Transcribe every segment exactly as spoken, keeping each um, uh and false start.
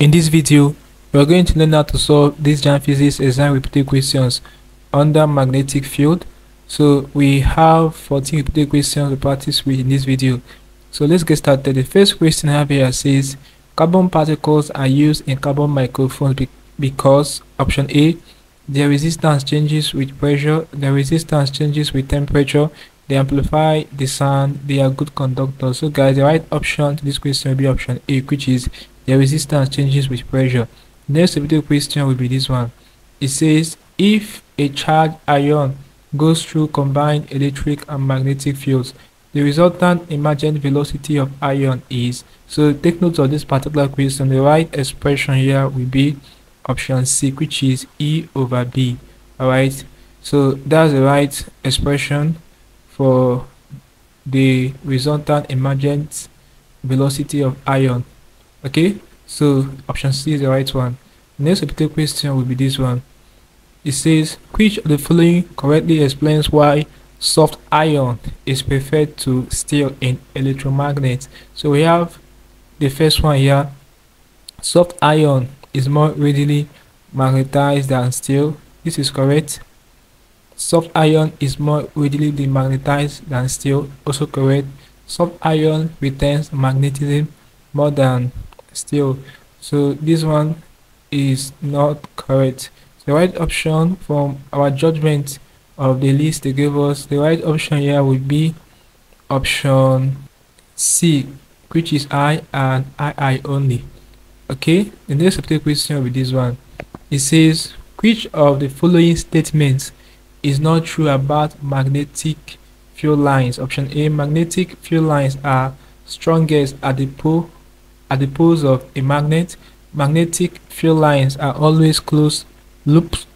In this video, we are going to learn how to solve this JAMB physics exam repeated questions under magnetic field. So we have fourteen repeated questions to practice with in this video. So let's get started. The first question I have here says carbon particles are used in carbon microphones be because option A, their resistance changes with pressure, their resistance changes with temperature, they amplify the sound, they are good conductors. So guys, the right option to this question will be option A, which is the resistance changes with pressure. Next repeated question will be this one. It says if a charged ion goes through combined electric and magnetic fields, the resultant emergent velocity of ion is. So take note of this particular question. The right expression here will be option C, which is E over B. Alright, so that's the right expression for the resultant emergent velocity of ion. Okay, so option C is the right one. Next particular question will be this one. It says which of the following correctly explains why soft iron is preferred to steel in electromagnets? So we have the first one here. Soft iron is more readily magnetized than steel. This is correct. Soft iron is more readily demagnetized than steel. Also correct. Soft iron retains magnetism more than steel. So this one is not correct. The right option from our judgment of the list they gave us, the right option here would be option C, which is I and I I only. Okay, the next particular question with this one, it says which of the following statements is not true about magnetic field lines? Option A, magnetic field lines are strongest at the pole at the poles of a magnet. Magnetic field lines are always closed loops.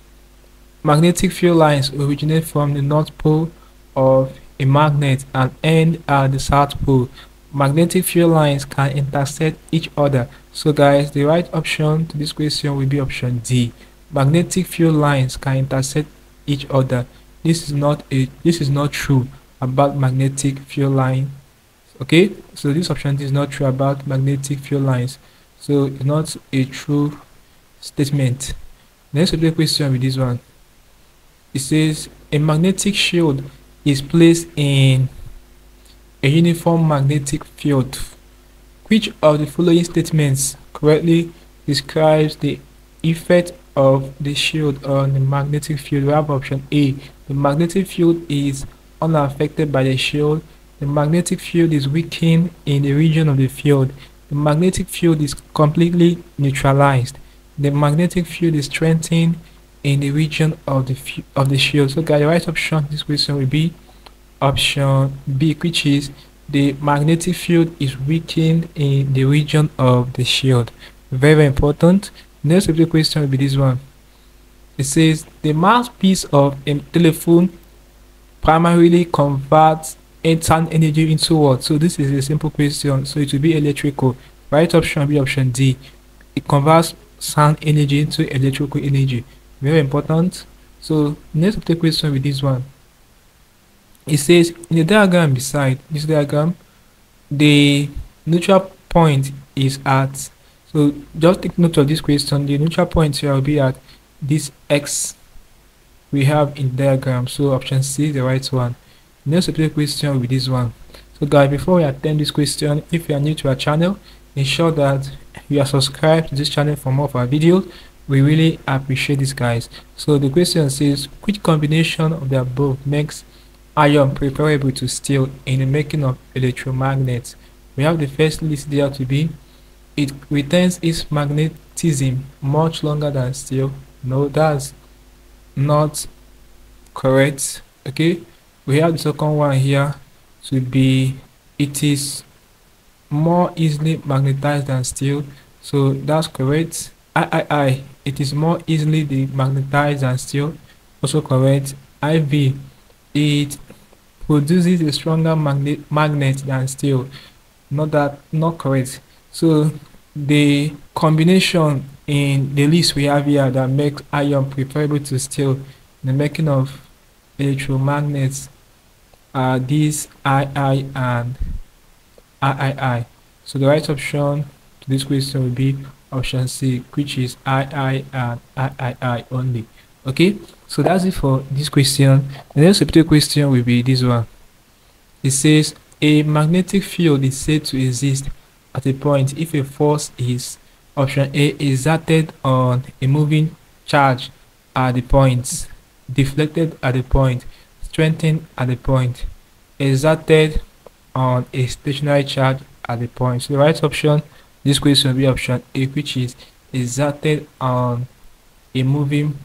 Magnetic field lines originate from the north pole of a magnet and end at the south pole. Magnetic field lines can intersect each other. So guys, the right option to this question will be option D. Magnetic field lines can intersect each other. This is not a this is not true about magnetic field line. Okay, so this option is not true about magnetic field lines, so it's not a true statement. Next particular question with this one, it says a magnetic shield is placed in a uniform magnetic field. Which of the following statements correctly describes the effect of the shield on the magnetic field? We have option A, the magnetic field is unaffected by the shield. The magnetic field is weakened in the region of the field. The magnetic field is completely neutralized. The magnetic field is strengthened in the region of the of the shield. So guys, the right option this question will be option B, which is the magnetic field is weakened in the region of the shield. Very, very important. Next question will be this one. It says the mouthpiece of a telephone primarily converts and turn energy into what? So this is a simple question, so it will be electrical. Right option will be option D. It converts sound energy into electrical energy. Very important. So next up the question with this one. It says in the diagram beside this diagram, the neutral point is at. So just take note of this question. The neutral point here will be at this X we have in the diagram. So option C is the right one. Next particular question with this one. So guys, before we attempt this question, if you are new to our channel, ensure that you are subscribed to this channel for more of our videos. We really appreciate this, guys. So the question says which combination of the above makes iron preferable to steel in the making of electromagnets? We have the first list there to be it retains its magnetism much longer than steel. No, that's not correct. Okay, we have the second one here to be it is more easily magnetized than steel. So that's correct. I I I, it is more easily demagnetized than steel. Also correct. I V, it produces a stronger magnet magnet than steel. Not that not correct. So the combination in the list we have here that makes iron preferable to steel in the making of electromagnets are these I I and I I I. So the right option to this question will be option C, which is I I and I I I only. Okay, so that's it for this question. The next substitute question will be this one. It says a magnetic field is said to exist at a point if a force is, option A, exerted on a moving charge at the point, deflected at the point, strengthened at the point, exerted on a stationary charge at the point. So the right option, this question will be option A, which is exerted on a moving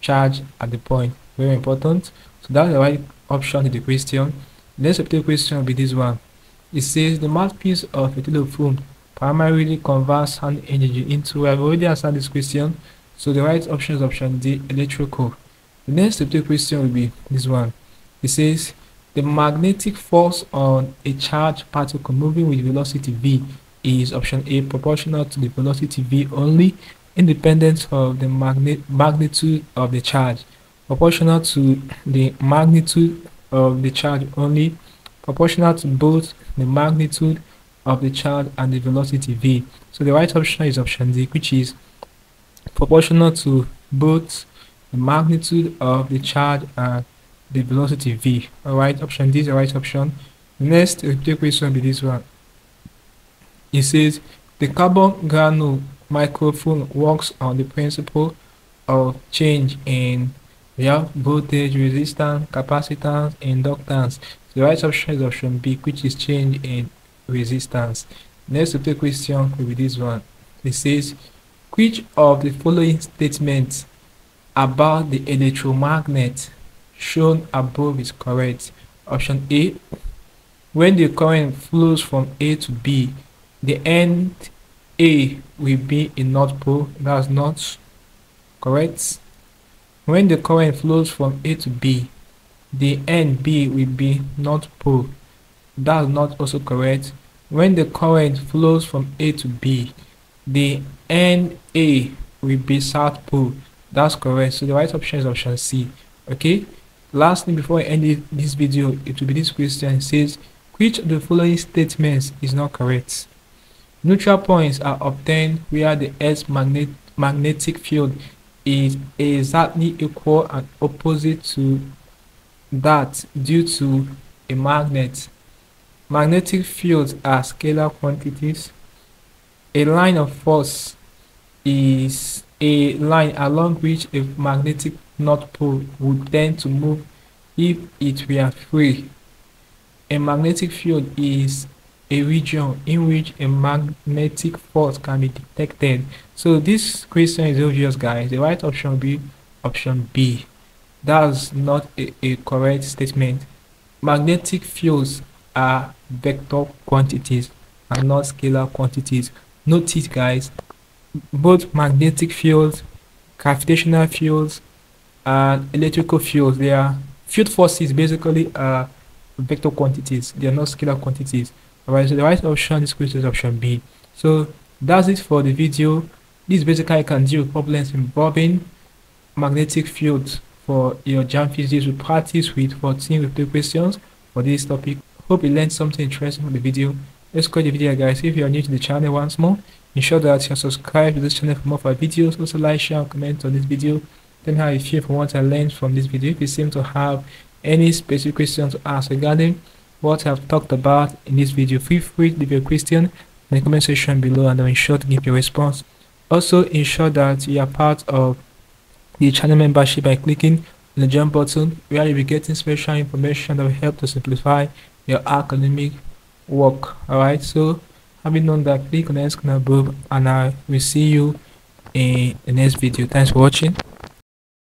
charge at the point. Very important. So that's the right option to the question. Next subjective question will be this one. It says the mouthpiece of a telephone primarily converts sound energy into. I've already answered this question, so the right option is option D, electrical. The next subjective question will be this one. It says the magnetic force on a charged particle moving with velocity v is, option A, proportional to the velocity v only, independent of the magnet magnitude of the charge, proportional to the magnitude of the charge only, proportional to both the magnitude of the charge and the velocity v. So the right option is option D, which is proportional to both the magnitude of the charge and the velocity v. All right, option D is the right option. Next, the question will be this one. It says the carbon nano microphone works on the principle of change in real voltage, resistance, capacitance, inductance. So the right option is option B, which is change in resistance. Next subject question will be this one. It says which of the following statements about the electromagnet shown above is correct? Option A, when the current flows from A to B, the end A will be a north pole. That's not correct. When the current flows from A to B, the end B will be north pole. That's not also correct. When the current flows from A to B, the end A will be south pole. That's correct. So the right option is option C. Okay, lastly, before I end this video, it will be this question. It says which of the following statements is not correct? Neutral points are obtained where the Earth's magnet magnetic field is exactly equal and opposite to that due to a magnet. Magnetic fields are scalar quantities. A line of force is a line along which a magnetic north pole would tend to move if it were free. A magnetic field is a region in which a magnetic force can be detected. So this question is obvious, guys. The right option will be option B. That's not a, a correct statement. Magnetic fields are vector quantities and not scalar quantities. Notice, guys, both magnetic fields, gravitational fields, and electrical fields, they are field forces, basically are vector quantities. They are not scalar quantities. Alright, so the right option this question is option B. So that's it for the video. This basically I can deal with problems involving magnetic fields for your JAMB physics. We practice with fourteen repetitive questions for this topic. Hope you learned something interesting from the video. Let's cut the video, guys. If you are new to the channel, once more, ensure that you are subscribed to this channel for more of our videos. Also like, share, and comment on this video. Tell me how you feel from what I learned from this video. If you seem to have any specific questions to ask regarding what I've talked about in this video, feel free to leave your question in the comment section below and I'll ensure to give your response. Also, ensure that you are part of the channel membership by clicking on the join button, where you'll be getting special information that will help to simplify your academic work. Alright, so having done that, click on the screen above and I will see you in the next video. Thanks for watching.